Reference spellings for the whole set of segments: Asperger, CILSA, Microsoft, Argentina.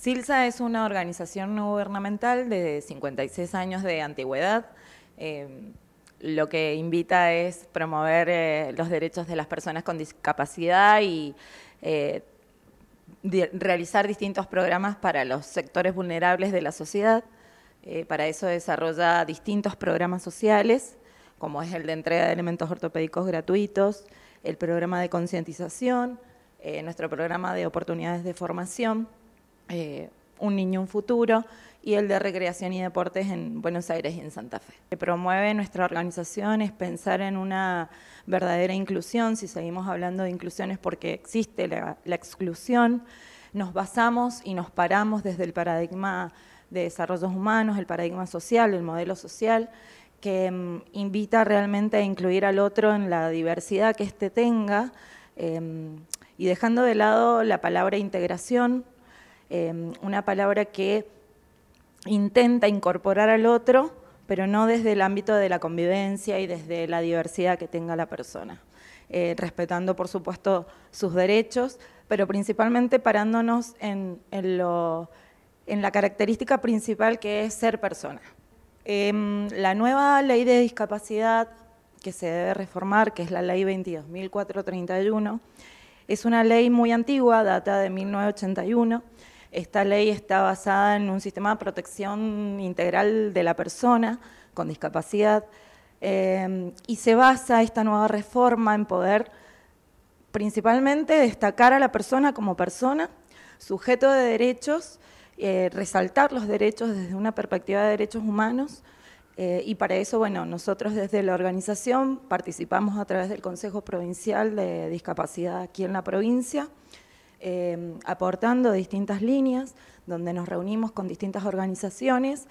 CILSA es una organización no gubernamental de 56 años de antigüedad. Lo que invita es promover los derechos de las personas con discapacidad y realizar distintos programas para los sectores vulnerables de la sociedad. Para eso desarrolla distintos programas sociales, como es el de entrega de elementos ortopédicos gratuitos, el programa de concientización, nuestro programa de oportunidades de formación, Un niño, un futuro, y el de recreación y deportes en Buenos Aires y en Santa Fe. Lo que promueve nuestra organización es pensar en una verdadera inclusión. Si seguimos hablando de inclusión es porque existe la exclusión. Nos basamos y nos paramos desde el paradigma de desarrollos humanos, el paradigma social, el modelo social, que invita realmente a incluir al otro en la diversidad que éste tenga, y dejando de lado la palabra integración, una palabra que intenta incorporar al otro, pero no desde el ámbito de la convivencia y desde la diversidad que tenga la persona, respetando por supuesto sus derechos, pero principalmente parándonos en la característica principal que es ser persona. La nueva ley de discapacidad que se debe reformar, que es la ley 22.431, es una ley muy antigua, data de 1981, Esta ley está basada en un sistema de protección integral de la persona con discapacidad y se basa esta nueva reforma en poder principalmente destacar a la persona como persona, sujeto de derechos, resaltar los derechos desde una perspectiva de derechos humanos y para eso, bueno, nosotros desde la organización participamos a través del Consejo Provincial de Discapacidad aquí en la provincia, aportando distintas líneas, donde nos reunimos con distintas organizaciones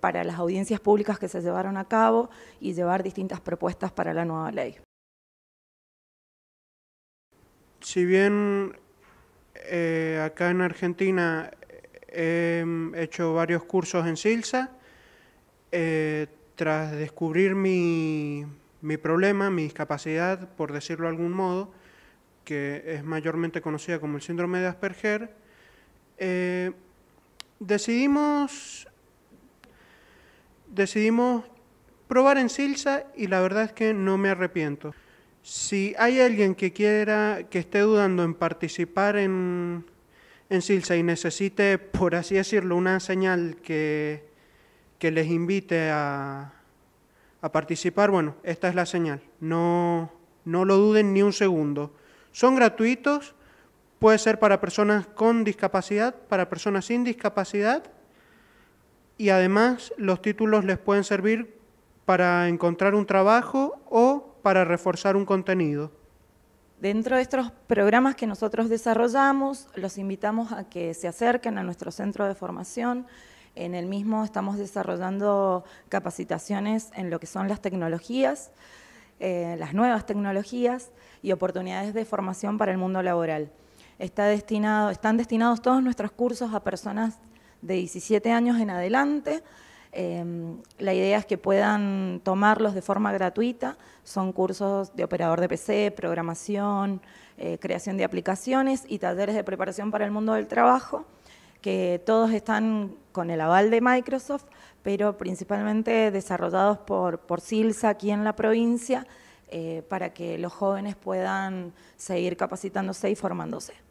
para las audiencias públicas que se llevaron a cabo y llevar distintas propuestas para la nueva ley. Si bien acá en Argentina he hecho varios cursos en CILSA, tras descubrir mi problema, mi discapacidad, por decirlo de algún modo, que es mayormente conocida como el síndrome de Asperger, decidimos probar en CILSA y la verdad es que no me arrepiento. Si hay alguien que quiera, que esté dudando en participar en CILSA y necesite, por así decirlo, una señal que les invite a participar, bueno, esta es la señal. No lo duden ni un segundo. Son gratuitos, puede ser para personas con discapacidad, para personas sin discapacidad y además los títulos les pueden servir para encontrar un trabajo o para reforzar un contenido. Dentro de estos programas que nosotros desarrollamos, los invitamos a que se acerquen a nuestro centro de formación. En el mismo estamos desarrollando capacitaciones en lo que son las tecnologías, las nuevas tecnologías y oportunidades de formación para el mundo laboral. Están destinados todos nuestros cursos a personas de 17 años en adelante. La idea es que puedan tomarlos de forma gratuita. Son cursos de operador de PC, programación, creación de aplicaciones y talleres de preparación para el mundo del trabajo, que todos están con el aval de Microsoft, pero principalmente desarrollados por CILSA aquí en la provincia para que los jóvenes puedan seguir capacitándose y formándose.